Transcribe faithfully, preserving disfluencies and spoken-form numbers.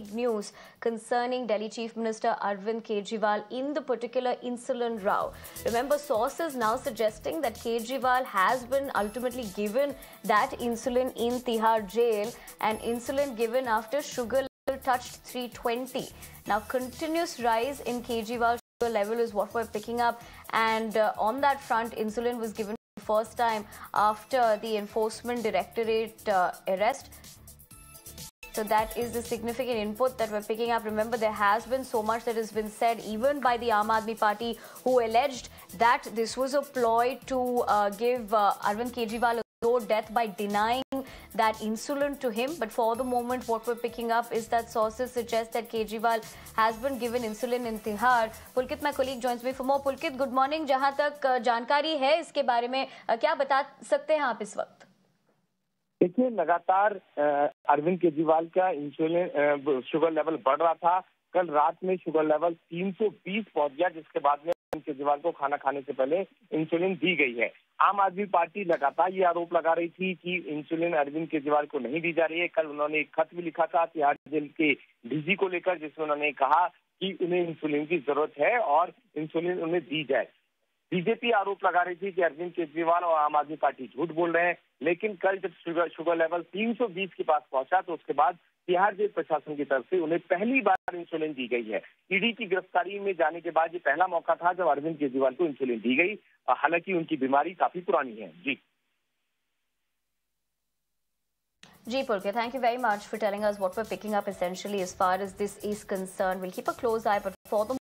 big news concerning Delhi Chief Minister Arvind Kejriwal in the particular insolent row. Remember, sources now suggesting that Kejriwal has been ultimately given that insulin in Tihar jail, an insulin given after sugar level touched three twenty. Now, continuous rise in Kejriwal's sugar level is what we're picking up, and uh, on that front, insulin was given for the first time after the enforcement directorate uh, arrest. So that is the significant input that we're picking up. Remember, there has been so much that has been said, even by the Aam Aadmi Party, who alleged that this was a ploy to uh, give uh, Arvind Kejriwal a slow death by denying that insulin to him. But for the moment, what we're picking up is that sources suggest that Kejriwal has been given insulin in Tihar. Pulkit, my colleague, joins me for more. Pulkit, good morning. जहाँ तक जानकारी है इसके बारे में, क्या बता सकते हैं आप इस वक्त? देखिए, लगातार अरविंद केजरीवाल का इंसुलिन शुगर लेवल बढ़ रहा था। कल रात में शुगर लेवल तीन सौ बीस पहुंच गया, जिसके बाद में अरविंद केजरीवाल को खाना खाने से पहले इंसुलिन दी गई है। आम आदमी पार्टी लगातार ये आरोप लगा रही थी कि इंसुलिन अरविंद केजरीवाल को नहीं दी जा रही है। कल उन्होंने एक खत भी लिखा था तिहाड़ जेल के डीजी को लेकर, जिसमें उन्होंने कहा कि उन्हें इंसुलिन की जरूरत है और इंसुलिन उन्हें दी जाए। बीजेपी आरोप लगा रही थी कि अरविंद केजरीवाल और आम आदमी पार्टी झूठ बोल रहे हैं, लेकिन कल जब शुगर शुगर लेवल तीन सौ बीस के पास पहुंचा तो उसके बाद तिहाड़ जेल प्रशासन की तरफ से उन्हें पहली बार इंसुलिन दी गई है। ईडी की गिरफ्तारी में जाने के बाद ये पहला मौका था जब अरविंद केजरीवाल को इंसुलिन दी गई, हालांकि उनकी बीमारी काफी पुरानी है। जी Ji Pulkit, thank you very much for telling us what we're picking up essentially as far as this is concerned. We'll keep a close eye, but for the